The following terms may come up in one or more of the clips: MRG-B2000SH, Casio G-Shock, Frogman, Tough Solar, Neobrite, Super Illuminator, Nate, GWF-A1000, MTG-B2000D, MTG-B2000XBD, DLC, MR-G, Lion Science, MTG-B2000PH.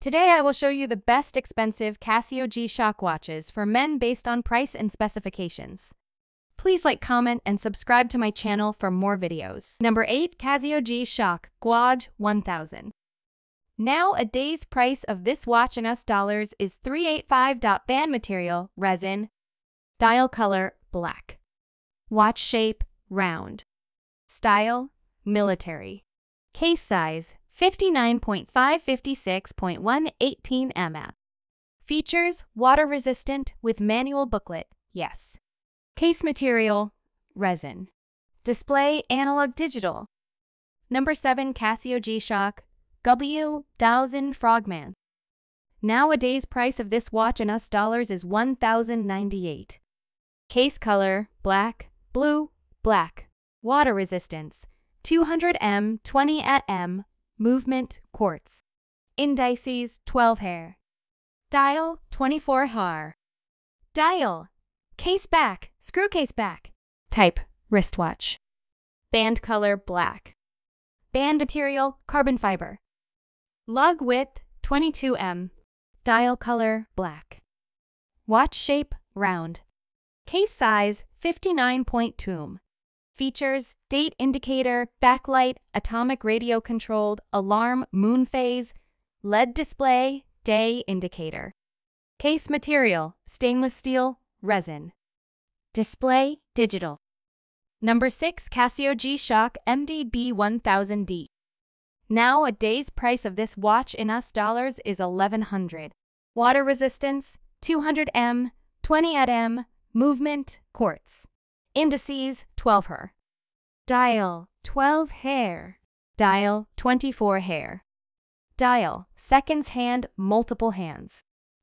Today I will show you the best expensive Casio G-Shock watches for men based on price and specifications. Please like, comment, and subscribe to my channel for more videos. Number 8. Casio G-Shock GWF-A1000. Now a day's price of this watch in US dollars is $385. Band material, resin. Dial color, black. Watch shape, round. Style, military. Case size, 59.5 56.1 18 mm. Features, water resistant with manual booklet, yes. Case material, resin. Display, analog digital. Number 7. Casio G-Shock GWF-A1000 Frogman. Nowadays price of this watch in US dollars is $1,098. Case color, black, blue, black. Water resistance, 200 mm, 20 mm. Movement, quartz. Indices, 12 hair. Dial, 24 har. Dial, case back, screw case back. Type, wristwatch. Band color, black. Band material, carbon fiber. Lug width, 22 mm. Dial color, black. Watch shape, round. Case size, 59.2 mm. Features, date indicator, backlight, atomic radio controlled, alarm, moon phase, LED display, day indicator. Case material, stainless steel, resin. Display, digital. Number 6. Casio G-Shock MTG-B2000D. Now a day's price of this watch in US dollars is $1,100. Water resistance, 200 mm, 20 mm, movement, quartz. Indices, 12 her. Dial, 12 hair. Dial, 24 hair. Dial, seconds hand, multiple hands.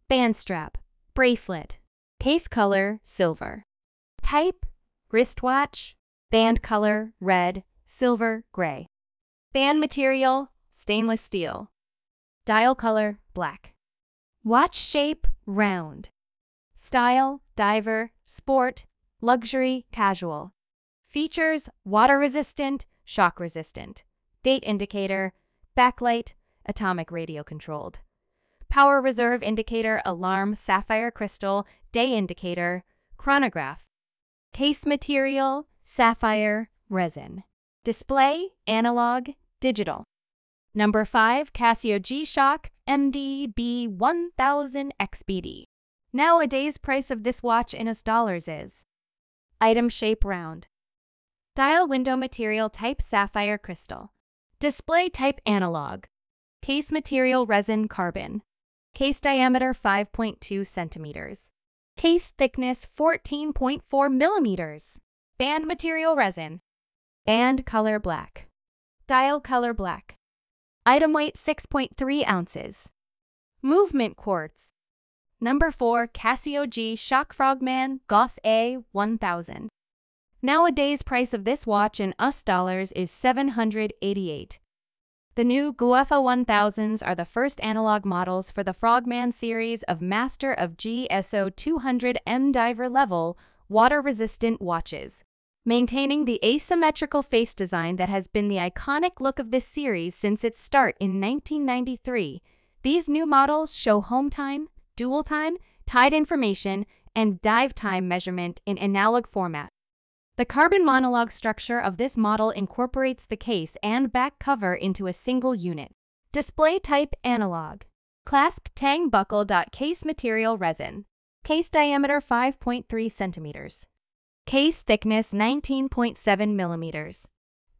Band strap, bracelet. Case color, silver. Type, wristwatch. Band color, red, silver, gray. Band material, stainless steel. Dial color, black. Watch shape, round. Style, diver, sport, luxury, casual. Features, water resistant, shock resistant. Date indicator, backlight, atomic radio controlled. Power reserve indicator, alarm, sapphire crystal, day indicator, chronograph. Case material, sapphire, resin. Display, analog, digital. Number 5. Casio G-Shock MTG-B2000XBD. Nowadays price of this watch in US dollars is item shape, round. Dial window material, type sapphire crystal. Display type, analog. Case material, resin, carbon. Case diameter, 5.2 centimeters. Case thickness, 14.4 millimeters. Band material, resin. Band color, black. Dial color, black. Item weight, 6.3 ounces. Movement, quartz. Number 4. Casio G-Shock Frogman GWF-A1000. Nowadays price of this watch in US dollars is $788. The new GWF-A1000s are the first analog models for the Frogman series of Master of GSO 200 mm diver level, water-resistant watches, maintaining the asymmetrical face design that has been the iconic look of this series since its start in 1993. These new models show home time, dual time, tide information, and dive time measurement in analog format. The carbon monologue structure of this model incorporates the case and back cover into a single unit. Display type, analog. Clasp tang buckle. Case material, resin. Case diameter, 5.3 centimeters. Case thickness, 19.7 millimeters.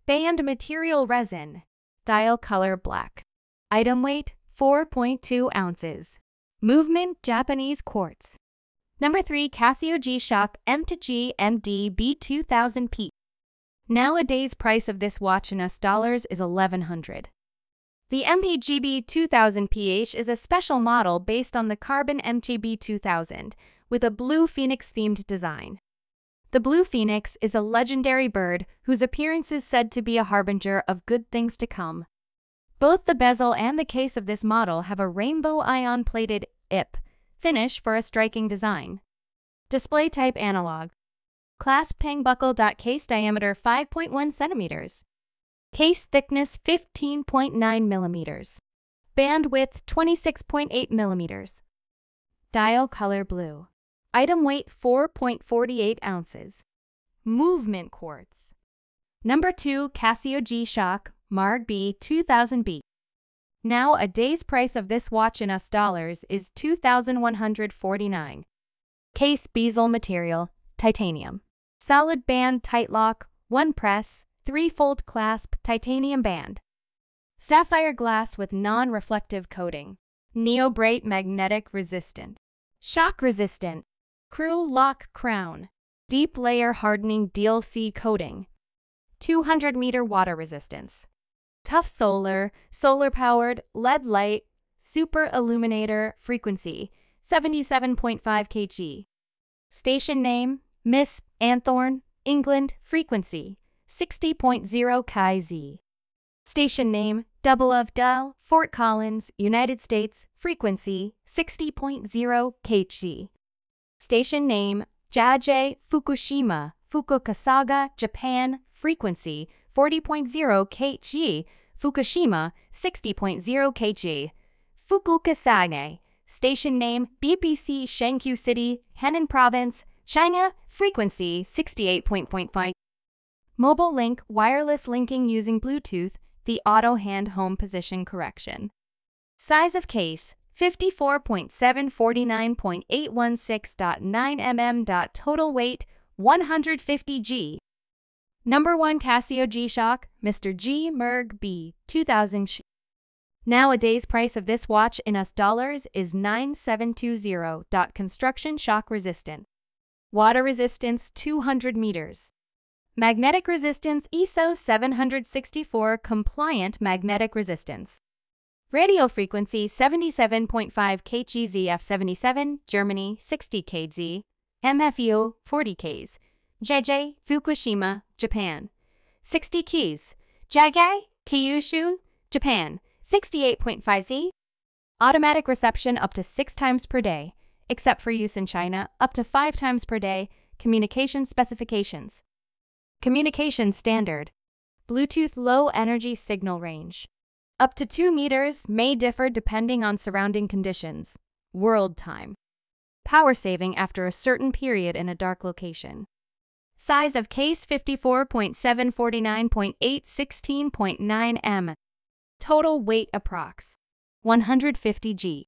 Band material, resin. Dial color, black. Item weight, 4.2 ounces. Movement, Japanese quartz. Number 3. Casio G-Shock MTG-B2000PH. Nowadays price of this watch in US dollars is $1,100. The MTG-B2000PH is a special model based on the carbon MTG-B2000 with a blue phoenix-themed design. The blue phoenix is a legendary bird whose appearance is said to be a harbinger of good things to come. Both the bezel and the case of this model have a rainbow ion-plated IP finish for a striking design. Display type, analog. Clasp tang buckle. Case diameter, 5.1 centimeters. Case thickness, 15.9 millimeters. Bandwidth 26.8 millimeters. Dial color blue. Item weight 4.48 ounces. Movement quartz. Number 2, Casio G-Shock, MRG-B2000B. Now, a day's price of this watch in US dollars is $2,149. Case bezel material, titanium. Solid band tight lock, 1 press, 3-fold clasp, titanium band. Sapphire glass with non-reflective coating. Neobrite magnetic resistant. Shock resistant. Crew lock crown. Deep layer hardening DLC coating. 200-meter water resistance. Tough Solar, solar-powered, LED light, Super Illuminator, frequency, 77.5 kg. Station name, Miss Anthorn, England, frequency, 60.0 kz. Station name, Double of Dell, Fort Collins, United States, frequency, 60.0 kg. Station name, Jajay, Fukushima, Fukuokasaga, Japan, frequency, 40.0 kg, Fukushima, 60.0 kg, Fukuokasaga. Station name, BBC Shangqiu City, Henan Province, China, frequency, 68.5. Mobile link, wireless linking using Bluetooth, the auto hand home position correction. Size of case, 54.749.816.9 mm. Total weight, 150 g. Number 1, Casio G-Shock, Mr. G MRG-B2000SH. Now a day's price of this watch in US dollars is $9,720. Construction shock resistant. Water resistance 200 meters. Magnetic resistance ISO 764 compliant magnetic resistance. Radio frequency 77.5 kHz ZF77, Germany 60 kHz, MFU 40 kHz. JJ, Fukushima, Japan, 60 keys. Jagai, Kyushu, Japan, 68.5Z. Automatic reception up to 6 times per day, except for use in China, up to 5 times per day. Communication specifications. Communication standard. Bluetooth low energy signal range. Up to 2 meters, may differ depending on surrounding conditions. World time. Power saving after a certain period in a dark location. Size of case 54.749.816.9 mm. Total weight approx. 150 g.